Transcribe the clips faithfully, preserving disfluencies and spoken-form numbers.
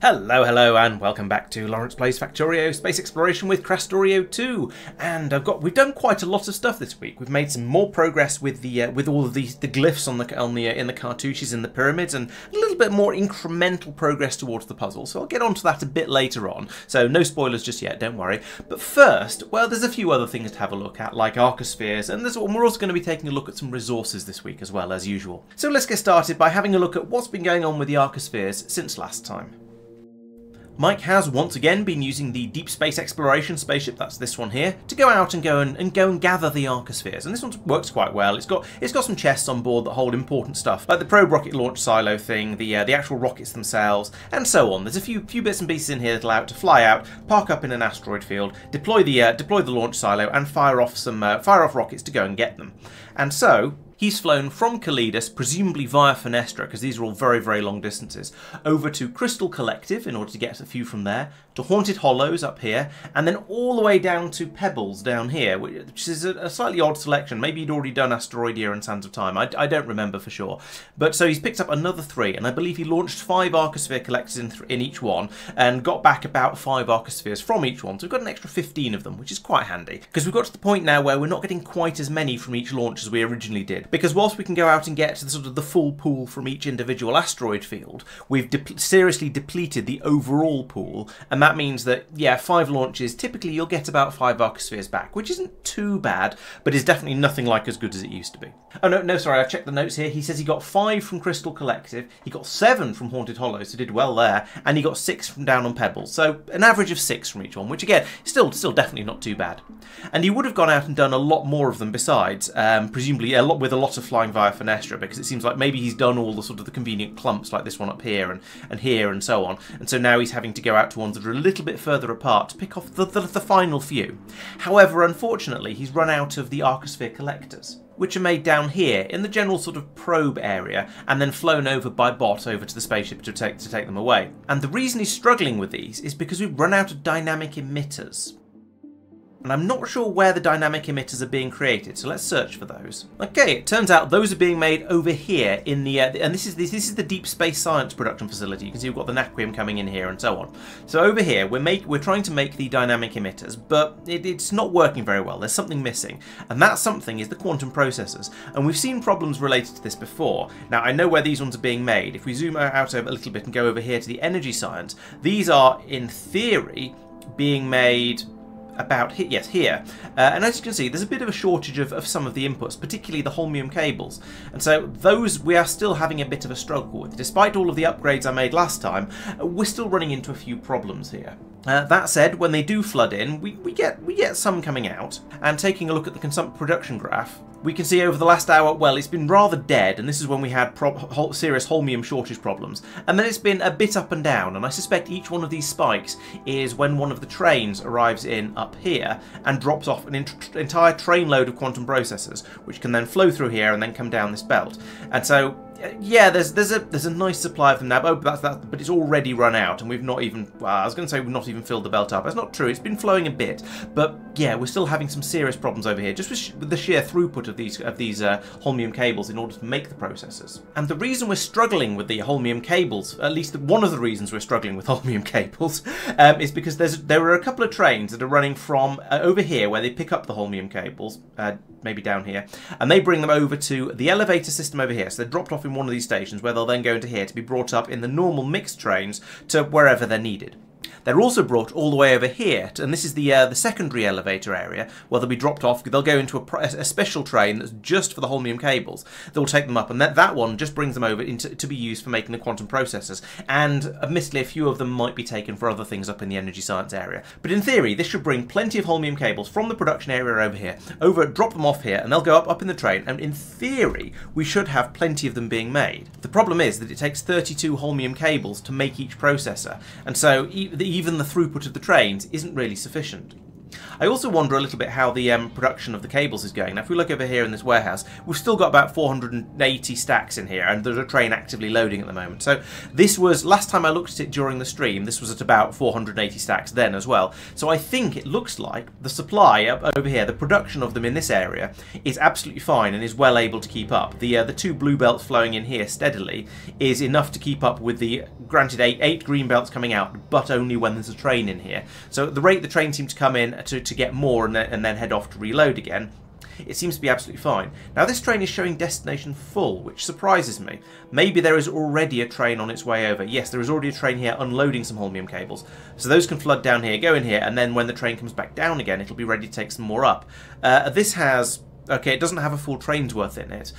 Hello, hello, and welcome back to Lawrence Plays Factorio Space Exploration with Krastorio two. And I've got we've done quite a lot of stuff this week. We've made some more progress with the uh, with all of the the glyphs on the on the uh, in the cartouches in the pyramids, and a little bit more incremental progress towards the puzzle. So I'll get onto that a bit later on. So no spoilers just yet, don't worry. But first, well, there's a few other things to have a look at, like arcospheres, and there's we're also going to be taking a look at some resources this week as well as usual. So let's get started by having a look at what's been going on with the arcospheres since last time. Mike has once again been using the Deep Space Exploration spaceship, that's this one here, to go out and go and, and go and gather the arcospheres. And this one works quite well. It's got it's got some chests on board that hold important stuff, like the probe rocket launch silo thing, the uh, the actual rockets themselves, and so on. There's a few few bits and pieces in here that allow it to fly out, park up in an asteroid field, deploy the uh, deploy the launch silo, and fire off some uh, fire off rockets to go and get them. And so he's flown from Kalidas, presumably via Fenestra, because these are all very, very long distances, over to Crystal Collective in order to get a few from there, to Haunted Hollows up here, and then all the way down to Pebbles down here, which is a slightly odd selection. Maybe he'd already done Asteroidia and Sands of Time. I, I don't remember for sure. But so he's picked up another three, and I believe he launched five arcosphere collectors in, in each one, and got back about five arcospheres from each one. So we've got an extra fifteen of them, which is quite handy, because we've got to the point now where we're not getting quite as many from each launch as we originally did. Because whilst we can go out and get the, sort of the full pool from each individual asteroid field, we've de- seriously depleted the overall pool, and that means that, yeah, five launches, typically you'll get about five arcospheres back, which isn't too bad, but is definitely nothing like as good as it used to be. Oh, no, no, sorry, I checked the notes here. He says he got five from Crystal Collective, he got seven from Haunted Hollows, so did well there, and he got six from down on Pebbles, so an average of six from each one, which again, still, still definitely not too bad. And he would have gone out and done a lot more of them besides, um, presumably a lot with a lot of flying via Fenestra, because it seems like maybe he's done all the sort of the convenient clumps like this one up here and, and here and so on, and so now he's having to go out to ones that are a little bit further apart to pick off the, the, the final few. However, unfortunately, he's run out of the arcosphere collectors, which are made down here in the general sort of probe area and then flown over by bot over to the spaceship to take, to take them away. And the reason he's struggling with these is because we've run out of dynamic emitters. And I'm not sure where the dynamic emitters are being created, so let's search for those. Okay, it turns out those are being made over here in the, uh, and this is this, this is the Deep Space Science production facility. You can see we've got the Naquium coming in here and so on. So over here, we're make we're trying to make the dynamic emitters, but it, it's not working very well. There's something missing, and that something is the quantum processors. And we've seen problems related to this before. Now I know where these ones are being made. If we zoom out a little bit and go over here to the Energy Science, these are in theory being made about here, yes, here, uh, and as you can see, there's a bit of a shortage of, of some of the inputs, particularly the holmium cables, and so those we are still having a bit of a struggle with. Despite all of the upgrades I made last time, we're still running into a few problems here. Uh, that said, when they do flood in, we, we get we get some coming out, and taking a look at the consumption production graph, we can see over the last hour, well, it's been rather dead, and this is when we had pro serious holmium shortage problems, and then it's been a bit up and down, and I suspect each one of these spikes is when one of the trains arrives in up here and drops off an ent entire train load of quantum processors, which can then flow through here and then come down this belt. And so, yeah, there's there's a there's a nice supply of them now, but, oh, that's, that's, but it's already run out, and we've not even, well, I was going to say we've not even filled the belt up. That's not true, it's been flowing a bit, but yeah, we're still having some serious problems over here, just with, sh with the sheer throughput of these of these uh, holmium cables in order to make the processors. And the reason we're struggling with the holmium cables, at least the, one of the reasons we're struggling with holmium cables, um, is because there's there are a couple of trains that are running from uh, over here, where they pick up the holmium cables, uh, maybe down here, and they bring them over to the elevator system over here, so they're dropped off in one of these stations where they'll then go into here to be brought up in the normal mixed trains to wherever they're needed. They're also brought all the way over here, to, and this is the uh, the secondary elevator area, where they'll be dropped off. They'll go into a, a special train that's just for the holmium cables. They'll take them up, and that, that one just brings them over into, to be used for making the quantum processors, and admittedly a few of them might be taken for other things up in the Energy Science area. But in theory, this should bring plenty of holmium cables from the production area over here, over, drop them off here, and they'll go up, up in the train, and in theory, we should have plenty of them being made. The problem is that it takes thirty-two holmium cables to make each processor, and so the even the throughput of the trains isn't really sufficient. I also wonder a little bit how the um, production of the cables is going. Now, if we look over here in this warehouse, we've still got about four hundred eighty stacks in here, and there's a train actively loading at the moment. So this was, last time I looked at it during the stream, this was at about four hundred eighty stacks then as well. So I think it looks like the supply up over here, the production of them in this area, is absolutely fine and is well able to keep up. The, uh, the two blue belts flowing in here steadily is enough to keep up with the, granted, eight, eight green belts coming out, but only when there's a train in here. So at the rate the train seems to come in to, to get more and then, and then head off to reload again, it seems to be absolutely fine. Now this train is showing destination full, which surprises me. Maybe there is already a train on its way over. Yes, there is already a train here unloading some holmium cables. So those can flood down here, go in here, and then when the train comes back down again, it'll be ready to take some more up. Uh, this has, okay, it doesn't have a full train's worth in it,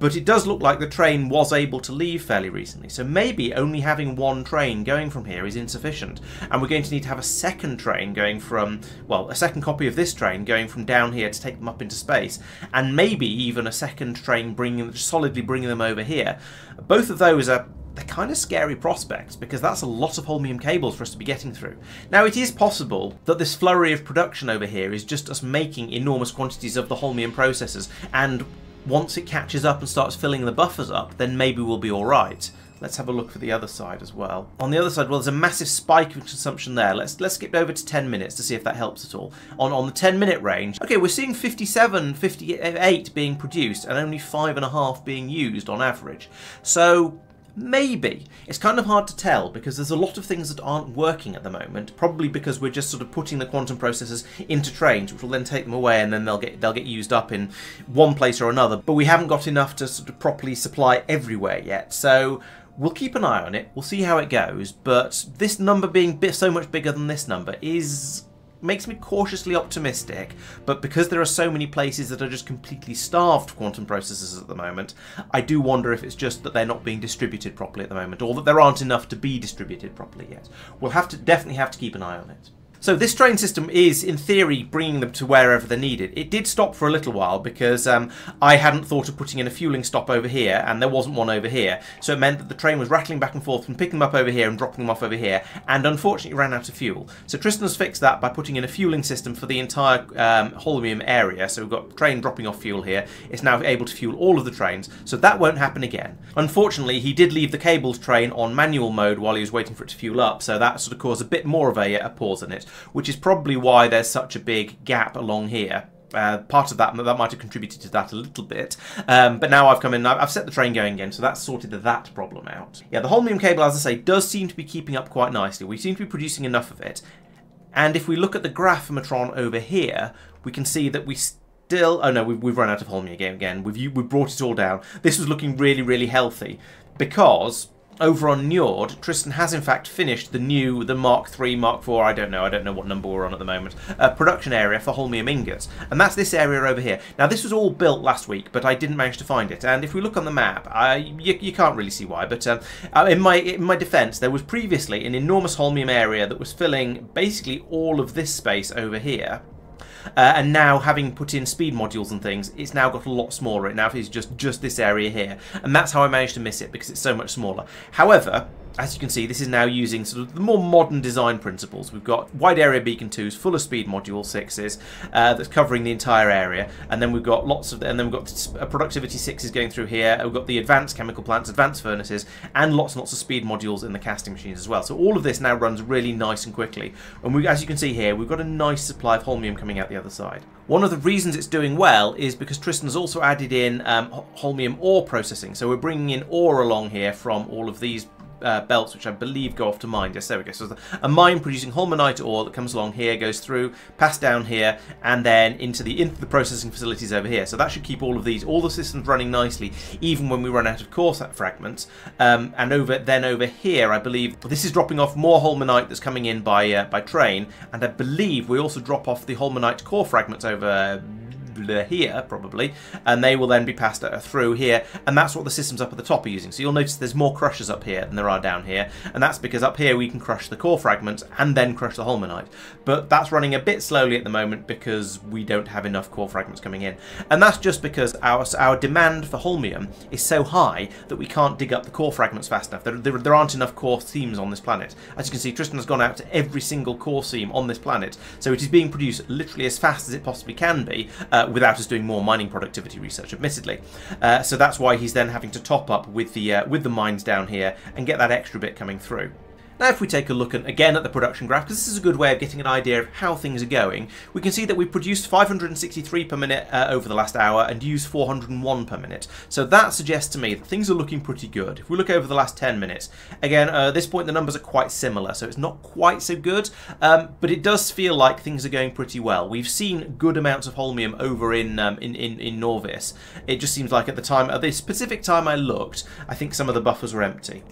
but it does look like the train was able to leave fairly recently. So maybe only having one train going from here is insufficient. And we're going to need to have a second train going from, well, a second copy of this train going from down here to take them up into space. And maybe even a second train bringing, solidly bringing them over here. Both of those are... they're kind of scary prospects, because that's a lot of holmium cables for us to be getting through. Now, it is possible that this flurry of production over here is just us making enormous quantities of the holmium processors, and once it catches up and starts filling the buffers up, then maybe we'll be all right. Let's have a look for the other side as well. On the other side, well, there's a massive spike in consumption there. Let's let's skip over to ten minutes to see if that helps at all. On on the ten minute range, okay, we're seeing fifty-seven, fifty-eight being produced and only five and a half being used on average. So maybe. It's kind of hard to tell because there's a lot of things that aren't working at the moment, probably because we're just sort of putting the quantum processors into trains, which will then take them away and then they'll get they'll get used up in one place or another, but we haven't got enough to sort of properly supply everywhere yet. So we'll keep an eye on it, we'll see how it goes, but this number being so much bigger than this number is... makes me cautiously optimistic, but because there are so many places that are just completely starved for quantum processors at the moment, I do wonder if it's just that they're not being distributed properly at the moment, or that there aren't enough to be distributed properly yet. We'll have to definitely have to keep an eye on it. So this train system is, in theory, bringing them to wherever they're needed. It did stop for a little while because um, I hadn't thought of putting in a fueling stop over here, and there wasn't one over here. So it meant that the train was rattling back and forth from picking them up over here and dropping them off over here, and unfortunately ran out of fuel. So Tristan's fixed that by putting in a fueling system for the entire um, holmium area. So we've got train dropping off fuel here. It's now able to fuel all of the trains, so that won't happen again. Unfortunately, he did leave the cables train on manual mode while he was waiting for it to fuel up, so that sort of caused a bit more of a, a pause in it, which is probably why there's such a big gap along here. Uh, part of that, that might have contributed to that a little bit, um, but now I've come in, I've set the train going again, so that's sorted that problem out. Yeah, the holmium cable, as I say, does seem to be keeping up quite nicely. We seem to be producing enough of it, and if we look at the graphomatron over here, we can see that we still... oh no, we've, we've run out of holmium again. again. We've, we've brought it all down. This was looking really, really healthy, because... over on Njord, Tristan has in fact finished the new, the Mark three, Mark four, I don't know, I don't know what number we're on at the moment, uh, production area for holmium ingots. And that's this area over here. Now this was all built last week, but I didn't manage to find it. And if we look on the map, I, you, you can't really see why, but uh, in my in my defense, there was previously an enormous holmium area that was filling basically all of this space over here. Uh, and now, having put in speed modules and things, it's now got a lot smaller. It now is just, just this area here. And that's how I managed to miss it, because it's so much smaller. However, as you can see, this is now using sort of the more modern design principles. We've got wide area beacon twos, full of speed module sixes, uh, that's covering the entire area. And then we've got lots of, and then we've got productivity sixes going through here. We've got the advanced chemical plants, advanced furnaces, and lots and lots of speed modules in the casting machines as well. So all of this now runs really nice and quickly. And we, as you can see here, we've got a nice supply of holmium coming out the other side. One of the reasons it's doing well is because Tristan's also added in um, holmium ore processing. So we're bringing in ore along here from all of these Uh, belts, which I believe go off to mine. Yes, there we go. So a mine producing holmanite ore that comes along here, goes through, passed down here, and then into the into the processing facilities over here. So that should keep all of these, all the systems running nicely, even when we run out of core fragments. Um, and over then over here, I believe this is dropping off more holmanite that's coming in by uh, by train, and I believe we also drop off the holmanite core fragments over bleh here, probably, and they will then be passed through here, and that's what the systems up at the top are using. So you'll notice there's more crushers up here than there are down here, and that's because up here we can crush the core fragments and then crush the holmanite. But that's running a bit slowly at the moment because we don't have enough core fragments coming in. And that's just because our, our demand for holmium is so high that we can't dig up the core fragments fast enough. There, there, there aren't enough core seams on this planet. As you can see, Tristan has gone out to every single core seam on this planet, so it is being produced literally as fast as it possibly can be uh, without us doing more mining productivity research, admittedly. Uh, so that's why he's then having to top up with the, uh, with the mines down here and get that extra bit coming through. Now if we take a look at, again at the production graph, because this is a good way of getting an idea of how things are going, we can see that we produced five hundred sixty-three per minute uh, over the last hour and used four hundred one per minute. So that suggests to me that things are looking pretty good. If we look over the last ten minutes, again uh, at this point the numbers are quite similar, so it's not quite so good, um, but it does feel like things are going pretty well. We've seen good amounts of holmium over in, um, in, in, in Nauvis. It just seems like at the time, at the specific time I looked, I think some of the buffers were empty.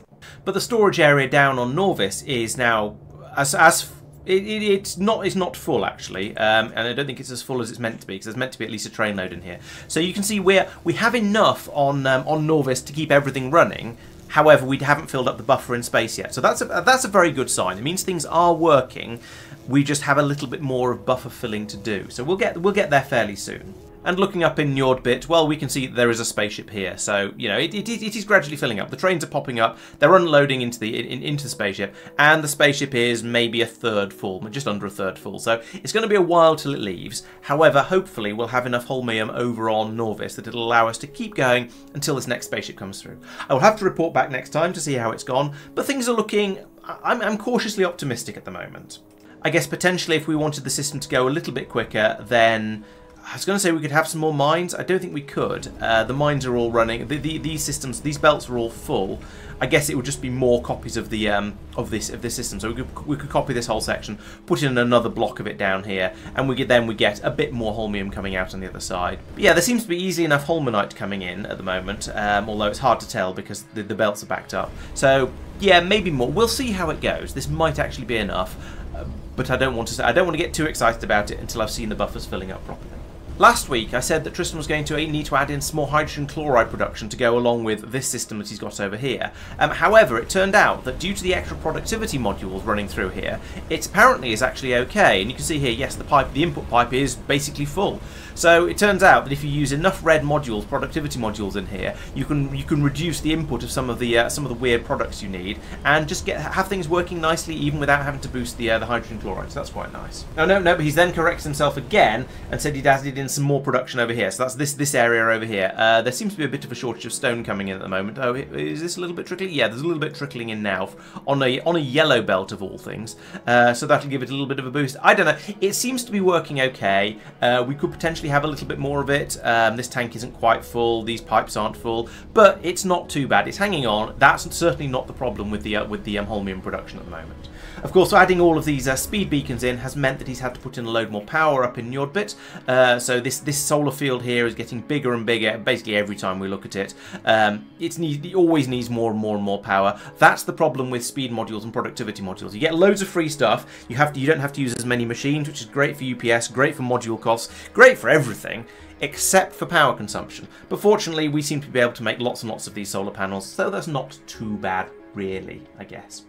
But the storage area down on Nauvis is now, as, as it, it, it's not it's not full actually, um, and I don't think it's as full as it's meant to be, because there's meant to be at least a train load in here. So you can see we're we have enough on um, on Nauvis to keep everything running. However, we haven't filled up the buffer in space yet, so that's a, that's a very good sign. It means things are working. We just have a little bit more of buffer filling to do. So we'll get we'll get there fairly soon. And looking up in Njord bit, well, we can see there is a spaceship here. So, you know, it, it, it is gradually filling up. The trains are popping up. They're unloading into the in, into the spaceship. And the spaceship is maybe a third full, just under a third full. So it's going to be a while till it leaves. However, hopefully we'll have enough holmium over on Nauvis that it'll allow us to keep going until this next spaceship comes through. I will have to report back next time to see how it's gone. But things are looking... I'm, I'm cautiously optimistic at the moment. I guess potentially if we wanted the system to go a little bit quicker, then... I was going to say we could have some more mines. I don't think we could. Uh, the mines are all running. The, the, these systems, these belts are all full. I guess it would just be more copies of the um, of this of this system. So we could we could copy this whole section, put in another block of it down here, and we could then we get a bit more holmium coming out on the other side. But yeah, there seems to be easy enough holmanite coming in at the moment. Um, although it's hard to tell because the, the belts are backed up. So yeah, maybe more. We'll see how it goes. This might actually be enough, uh, but I don't want to I don't want to get too excited about it until I've seen the buffers filling up properly. Last week I said that Tristan was going to need to add in some more hydrogen chloride production to go along with this system that he's got over here. Um, however, it turned out that due to the extra productivity modules running through here, it apparently is actually okay. And you can see here, yes, the pipe, the input pipe is basically full. So it turns out that if you use enough red modules, productivity modules in here, you can you can reduce the input of some of the uh, some of the weird products you need and just get have things working nicely even without having to boost the uh, the hydrogen chloride. So that's quite nice. No, no, no. But he's then corrects himself again and said he'd added in some more production over here. So that's this this area over here. Uh, there seems to be a bit of a shortage of stone coming in at the moment. Oh, is this a little bit trickling? Yeah, there's a little bit trickling in now on a on a yellow belt of all things. Uh, so that'll give it a little bit of a boost. I don't know. It seems to be working okay. Uh, we could potentially have a little bit more of it. Um, this tank isn't quite full, these pipes aren't full, but it's not too bad. It's hanging on. That's certainly not the problem with the uh, with the um, holmium production at the moment. Of course, adding all of these uh, speed beacons in has meant that he's had to put in a load more power up in Njordbit. Uh, so this this solar field here is getting bigger and bigger basically every time we look at it. Um, it's need, it always needs more and more and more power. That's the problem with speed modules and productivity modules. You get loads of free stuff. You have to, you don't have to use as many machines, which is great for U P S, great for module costs, great for everything except for power consumption. But fortunately, we seem to be able to make lots and lots of these solar panels, so that's not too bad, really, I guess.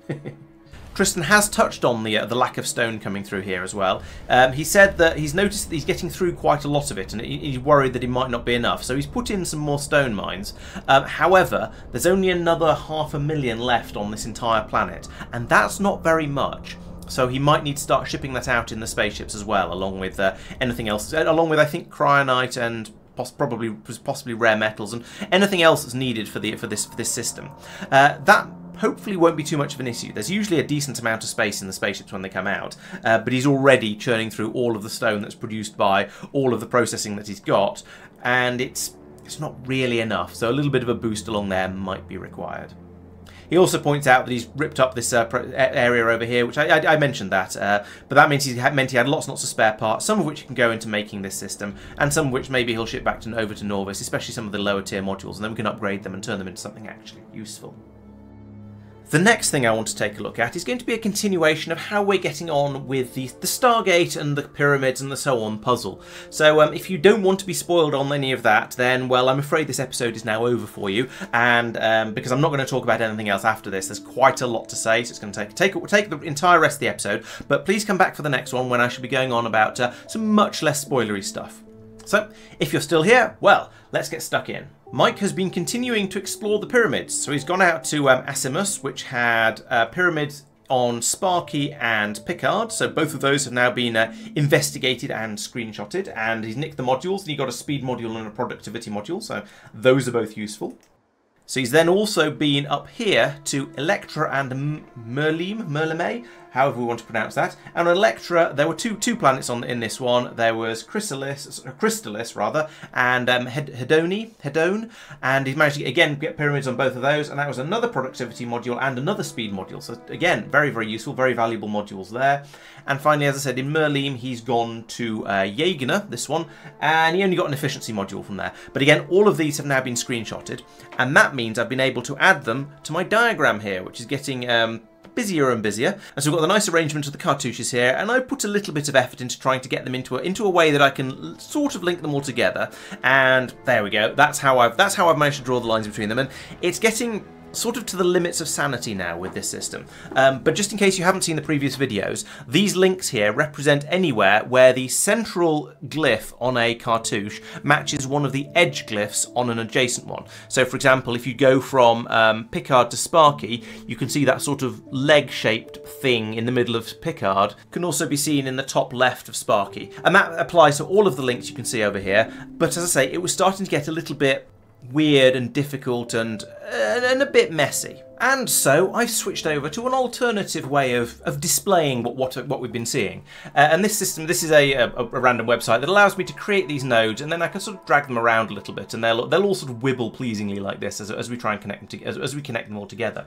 Tristan has touched on the uh, the lack of stone coming through here as well. Um, he said that he's noticed that he's getting through quite a lot of it and he, he's worried that it might not be enough. So he's put in some more stone mines. Um, however, there's only another half a million left on this entire planet, and that's not very much. So he might need to start shipping that out in the spaceships as well, along with uh, anything else, along with I think cryonite and poss probably possibly rare metals and anything else that's needed for the for this for this system. Uh, that hopefully won't be too much of an issue. There's usually a decent amount of space in the spaceships when they come out, uh, but he's already churning through all of the stone that's produced by all of the processing that he's got, and it's it's not really enough. So a little bit of a boost along there might be required. He also points out that he's ripped up this uh, area over here, which I, I, I mentioned that, uh, but that means he had, meant he had lots and lots of spare parts, some of which can go into making this system, and some of which maybe he'll ship back to, over to Nauvis, especially some of the lower tier modules, and then we can upgrade them and turn them into something actually useful. The next thing I want to take a look at is going to be a continuation of how we're getting on with the, the Stargate and the pyramids and the so on puzzle. So um, if you don't want to be spoiled on any of that, then, well, I'm afraid this episode is now over for you, and um, because I'm not going to talk about anything else after this. There's quite a lot to say, so it's going to take, take, take the entire rest of the episode, but please come back for the next one when I shall be going on about uh, some much less spoilery stuff. So, if you're still here, well, let's get stuck in. Mike has been continuing to explore the pyramids, so he's gone out to um, Asimus, which had uh, pyramids on Sparky and Picard, so both of those have now been uh, investigated and screenshotted, and he's nicked the modules, and he got a speed module and a productivity module, so those are both useful. So he's then also been up here to Electra and Merlim, Merlim, however we want to pronounce that. And on Electra, there were two two planets on in this one. There was Chrysalis, Chrysalis rather, and um, Hedoni, Hedone, and he's managed to again get pyramids on both of those. And that was another productivity module and another speed module. So again, very very useful, very valuable modules there. And finally, as I said, in Merlim, he's gone to uh, Jägena, this one, and he only got an efficiency module from there. But again, all of these have now been screenshotted, and that means I've been able to add them to my diagram here, which is getting um, busier and busier. And so we've got the nice arrangement of the cartouches here, and I put a little bit of effort into trying to get them into a, into a way that I can sort of link them all together. And there we go. That's how I've that's how I've managed to draw the lines between them, and it's getting sort of to the limits of sanity now with this system. Um, but just in case you haven't seen the previous videos, these links here represent anywhere where the central glyph on a cartouche matches one of the edge glyphs on an adjacent one. So for example, if you go from um, Picard to Sparky, you can see that sort of leg-shaped thing in the middle of Picard can also be seen in the top left of Sparky. And that applies to all of the links you can see over here. But as I say, it was starting to get a little bit weird and difficult and, uh, and a bit messy. And so I've switched over to an alternative way of, of displaying what, what what we've been seeing. Uh, and this system, this is a, a, a random website that allows me to create these nodes, and then I can sort of drag them around a little bit, and they'll they'll all sort of wibble pleasingly like this as, as we try and connect them to, as, as we connect them all together.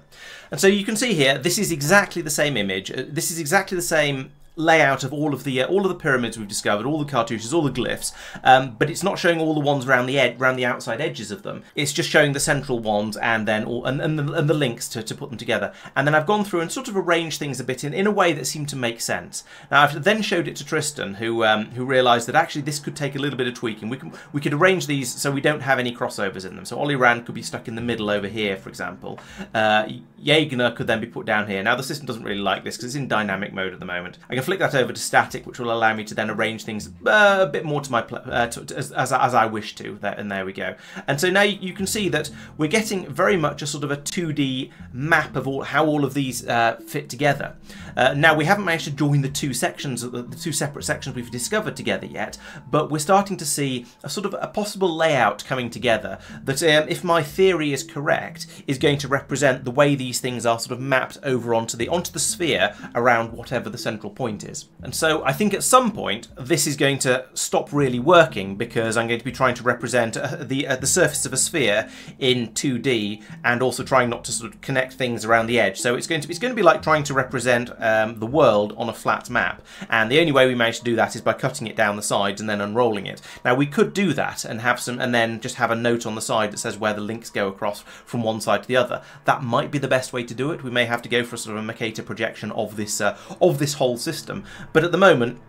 And so you can see here, this is exactly the same image. Uh, this is exactly the same layout of all of the uh, all of the pyramids we've discovered, all the cartouches, all the glyphs, um, but it's not showing all the ones around the ed around the outside edges of them. It's just showing the central ones and then all and, and, the, and the links to, to put them together. And then I've gone through and sort of arranged things a bit in, in a way that seemed to make sense. Now I've then showed it to Tristan, who um, who realised that actually this could take a little bit of tweaking. We can we could arrange these so we don't have any crossovers in them. So Olliran could be stuck in the middle over here, for example. Uh, Jägner could then be put down here. Now the system doesn't really like this because it's in dynamic mode at the moment. I can flick that over to static, which will allow me to then arrange things uh, a bit more to my pl uh, to, to, as, as, as I wish to. There, and there we go. And so now you can see that we're getting very much a sort of a two D map of all, how all of these uh, fit together. Uh, now we haven't managed to join the two sections, the, the two separate sections we've discovered together yet, but we're starting to see a sort of a possible layout coming together that, um, if my theory is correct, is going to represent the way these things are sort of mapped over onto the onto the sphere around whatever the central point is. And so I think at some point this is going to stop really working, because I'm going to be trying to represent uh, the uh, the surface of a sphere in two D and also trying not to sort of connect things around the edge. So it's going to be, it's going to be like trying to represent um, the world on a flat map, and the only way we manage to do that is by cutting it down the sides and then unrolling it. Now we could do that and have some, and then just have a note on the side that says where the links go across from one side to the other. That might be the best way to do it. We may have to go for a sort of a Mercator projection of this uh, of this whole system, but at the moment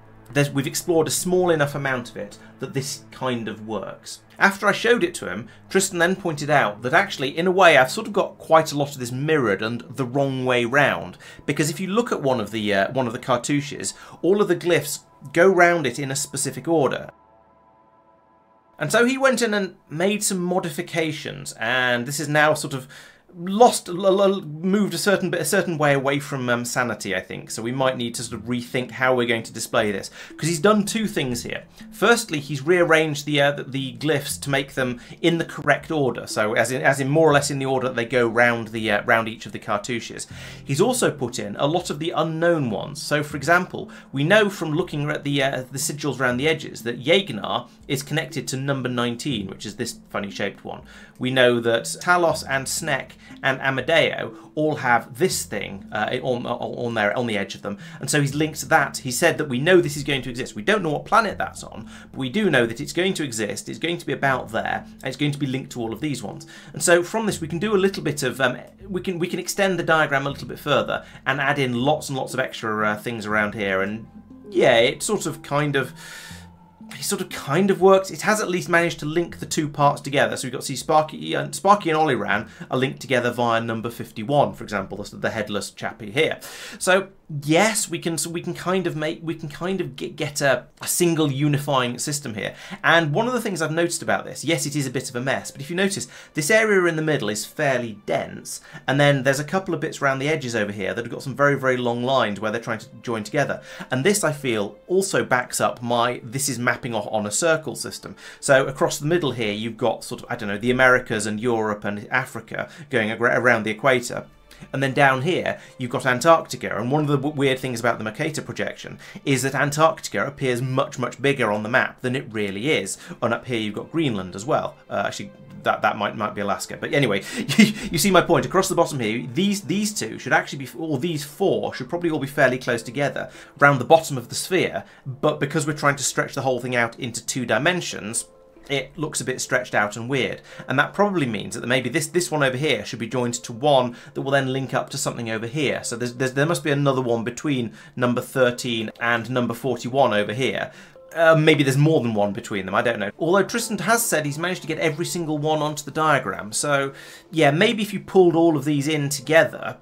we've explored a small enough amount of it that this kind of works. After I showed it to him, Tristan then pointed out that actually, in a way, I've sort of got quite a lot of this mirrored and the wrong way round, because if you look at one of the uh, one of the cartouches, all of the glyphs go round it in a specific order. And so he went in and made some modifications, and this is now sort of lost, moved a certain bit, a certain way away from um, sanity, I think. So we might need to sort of rethink how we're going to display this, because he's done two things here. Firstly, he's rearranged the, uh, the the glyphs to make them in the correct order, so as in as in more or less in the order that they go round the uh, round each of the cartouches. He's also put in a lot of the unknown ones. So for example, we know from looking at the uh, the sigils around the edges that Yagnar is connected to number nineteen, which is this funny shaped one. We know that Talos and Snek and Amadeo all have this thing uh, on, on, their, on the edge of them. And so he's linked that. He said that we know this is going to exist. We don't know what planet that's on, but we do know that it's going to exist. It's going to be about there, and it's going to be linked to all of these ones. And so from this, we can do a little bit of... Um, we can we can extend the diagram a little bit further and add in lots and lots of extra uh, things around here. And yeah, it sort of kind of... It sort of kind of works. It has at least managed to link the two parts together. So we've got to see Sparky and Sparky and Olliran are linked together via number fifty-one, for example, the, the headless chappy here. So yes, we can so we can kind of make we can kind of get, get a, a single unifying system here. And one of the things I've noticed about this, yes, it is a bit of a mess, but if you notice, this area in the middle is fairly dense, and then there's a couple of bits around the edges over here that have got some very very long lines where they're trying to join together. And this, I feel, also backs up my this is mapping off on a circle system. So across the middle here you've got sort of, I don't know, the Americas and Europe and Africa going around the equator. And then down here, you've got Antarctica. And one of the weird things about the Mercator projection is that Antarctica appears much, much bigger on the map than it really is. And up here, you've got Greenland as well. Uh, actually, that, that might might be Alaska. But anyway, you see my point. Across the bottom here, these these two should actually be, or these four should probably all be fairly close together around the bottom of the sphere. But because we're trying to stretch the whole thing out into two dimensions, it looks a bit stretched out and weird. And that probably means that maybe this this one over here should be joined to one that will then link up to something over here. So there's, there's, there must be another one between number thirteen and number forty-one over here. Uh, maybe there's more than one between them, I don't know. Although Tristan has said he's managed to get every single one onto the diagram. So yeah, maybe if you pulled all of these in together,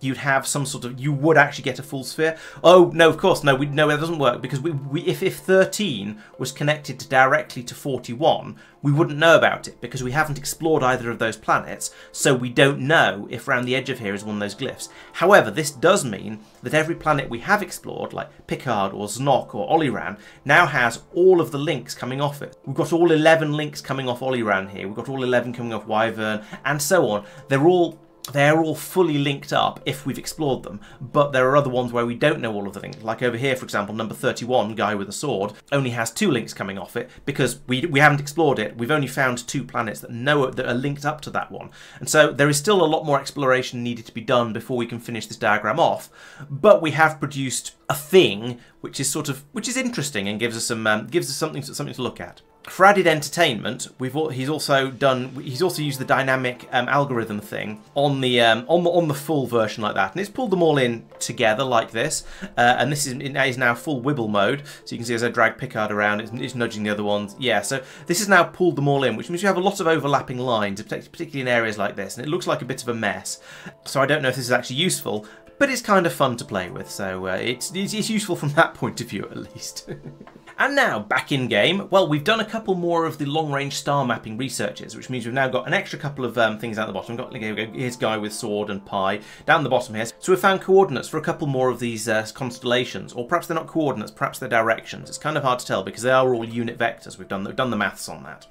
you'd have some sort of, you would actually get a full sphere. Oh, no, of course, no, we, no, that doesn't work, because we, we, if, if thirteen was connected directly to forty-one, we wouldn't know about it, because we haven't explored either of those planets, so we don't know if around the edge of here is one of those glyphs. However, this does mean that every planet we have explored, like Picard or Znok or Olliran, now has all of the links coming off it. We've got all eleven links coming off Olliran here, we've got all eleven coming off Wyvern, and so on. They're all... They're all fully linked up if we've explored them, but there are other ones where we don't know all of the things. Like over here, for example, number thirty-one, guy with a sword, only has two links coming off it because we we haven't explored it. We've only found two planets that know that are linked up to that one. And so there is still a lot more exploration needed to be done before we can finish this diagram off, but we have produced a thing which is sort of which is interesting and gives us some um, gives us something something to look at. For added entertainment, we've all, he's also done. He's also used the dynamic um, algorithm thing on the um, on the on the full version like that, and it's pulled them all in together like this. Uh, and this is is now full wibble mode, so you can see as I drag Picard around, it's, it's nudging the other ones. Yeah, so this has now pulled them all in, which means you have a lot of overlapping lines, particularly in areas like this, and it looks like a bit of a mess. So I don't know if this is actually useful, but it's kind of fun to play with. So uh, it's, it's it's useful from that point of view at least. And now, back in game, well, we've done a couple more of the long-range star mapping researches, which means we've now got an extra couple of um, things down at the bottom. We've got here we go, here's Guy with Sword and Pi down the bottom here. So we've found coordinates for a couple more of these uh, constellations, or perhaps they're not coordinates, perhaps they're directions. It's kind of hard to tell because they are all unit vectors. We've done, we've done the maths on that.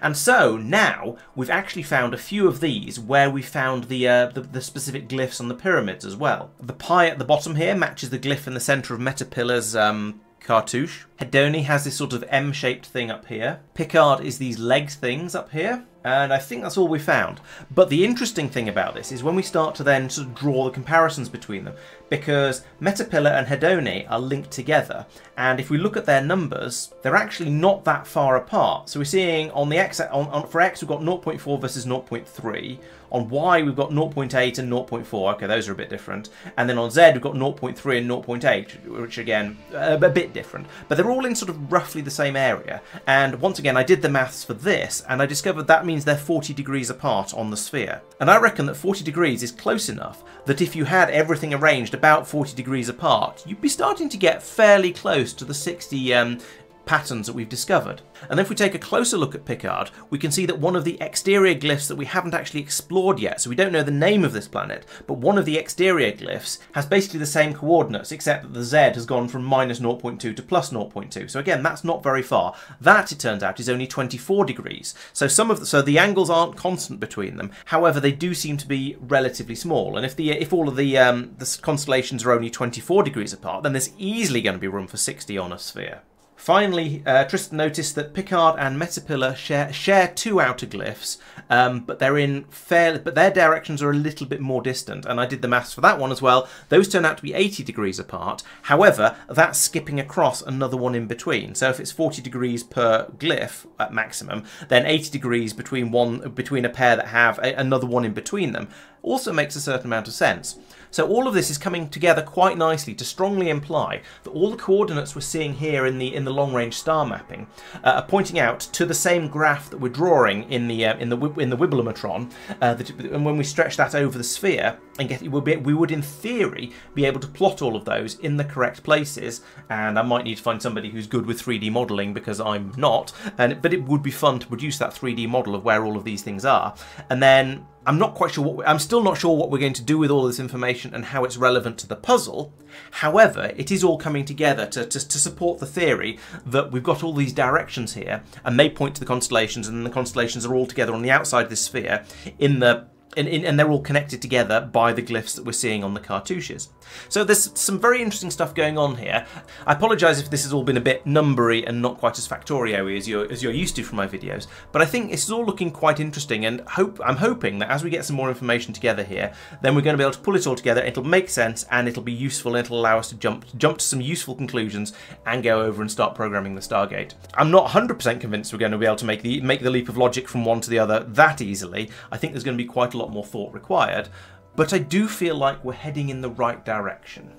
And so now we've actually found a few of these where we found the, uh, the the specific glyphs on the pyramids as well. The Pi at the bottom here matches the glyph in the centre of MetaPillar's um, cartouche. Hedoni has this sort of M-shaped thing up here. Picard is these leg things up here. And I think that's all we found. But the interesting thing about this is when we start to then sort of draw the comparisons between them, because MetaPillar and Hedoni are linked together, and if we look at their numbers, they're actually not that far apart. So we're seeing on the X, on, on, for X we've got zero point four versus zero point three, on Y we've got zero point eight and zero point four, okay, those are a bit different, and then on Z we've got zero point three and zero point eight, which again, a, a bit different. But they're all in sort of roughly the same area, and once again I did the maths for this, and I discovered that means means they're forty degrees apart on the sphere. And I reckon that forty degrees is close enough that if you had everything arranged about forty degrees apart, you'd be starting to get fairly close to the sixty um, patterns that we've discovered. And if we take a closer look at Picard, we can see that one of the exterior glyphs that we haven't actually explored yet, so we don't know the name of this planet, but one of the exterior glyphs has basically the same coordinates, except that the Z has gone from minus zero point two to plus zero point two. So again, that's not very far. That, it turns out, is only twenty-four degrees. So some of the, so the angles aren't constant between them. However, they do seem to be relatively small. And if the if all of the um, the constellations are only twenty-four degrees apart, then there's easily going to be room for sixty on a sphere. Finally, uh, Tristan noticed that Picard and MetaPillar share share two outer glyphs, um, but they're in fair, but their directions are a little bit more distant. And I did the maths for that one as well. Those turn out to be eighty degrees apart. However, that's skipping across another one in between. So if it's forty degrees per glyph at maximum, then eighty degrees between one between a pair that have a, another one in between them also makes a certain amount of sense. So all of this is coming together quite nicely to strongly imply that all the coordinates we're seeing here in the in the long-range star mapping uh, are pointing out to the same graph that we're drawing in the uh, in the in the Wibbleometron. Uh, that, and when we stretch that over the sphere and get, we'll be, we would in theory be able to plot all of those in the correct places. And I might need to find somebody who's good with three D modelling because I'm not. And but it would be fun to produce that three D model of where all of these things are, and then. I'm not quite sure what we, I'm still not sure what we're going to do with all this information and how it's relevant to the puzzle. However, it is all coming together to, to, to support the theory that we've got all these directions here and they point to the constellations, and the constellations are all together on the outside of this sphere in the And, and they're all connected together by the glyphs that we're seeing on the cartouches. So there's some very interesting stuff going on here. I apologise if this has all been a bit numbery and not quite as Factorio-y as you're, as you're used to from my videos, but I think it's all looking quite interesting, and hope I'm hoping that as we get some more information together here, then we're going to be able to pull it all together, it'll make sense, and it'll be useful, and it'll allow us to jump, jump to some useful conclusions and go over and start programming the Stargate. I'm not one hundred percent convinced we're going to be able to make the, make the leap of logic from one to the other that easily. I think there's going to be quite a lot lot more thought required, but I do feel like we're heading in the right direction.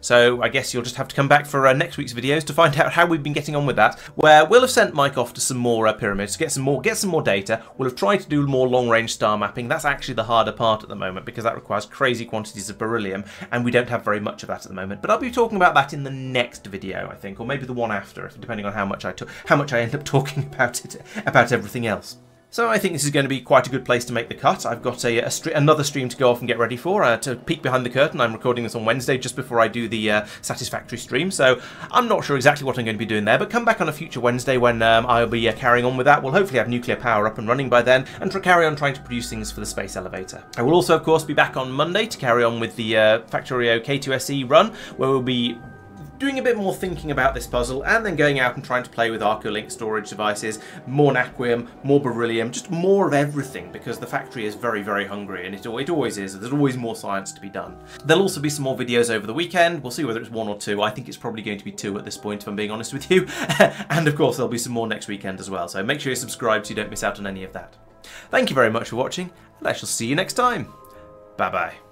So I guess you'll just have to come back for uh, next week's videos to find out how we've been getting on with that, where we'll have sent Mike off to some more uh, pyramids to get some more, get some more data. We'll have tried to do more long-range star mapping. That's actually the harder part at the moment because that requires crazy quantities of beryllium, and we don't have very much of that at the moment. But I'll be talking about that in the next video, I think, or maybe the one after, depending on how much I how much I end up talking about it about everything else. So I think this is going to be quite a good place to make the cut. I've got a, a st another stream to go off and get ready for, uh, to peek behind the curtain. I'm recording this on Wednesday just before I do the uh, Satisfactory stream, so I'm not sure exactly what I'm going to be doing there, but come back on a future Wednesday when um, I'll be uh, carrying on with that. We'll hopefully have nuclear power up and running by then, and to carry on trying to produce things for the space elevator. I will also, of course, be back on Monday to carry on with the uh, Factorio K two S E run, where we'll be doing a bit more thinking about this puzzle, and then going out and trying to play with Arcolink storage devices, more Naquium, more beryllium, just more of everything, because the factory is very, very hungry, and it, it always is. There's always more science to be done. There'll also be some more videos over the weekend. We'll see whether it's one or two. I think it's probably going to be two at this point, if I'm being honest with you. And of course, there'll be some more next weekend as well, so make sure you subscribe so you don't miss out on any of that. Thank you very much for watching, and I shall see you next time. Bye-bye.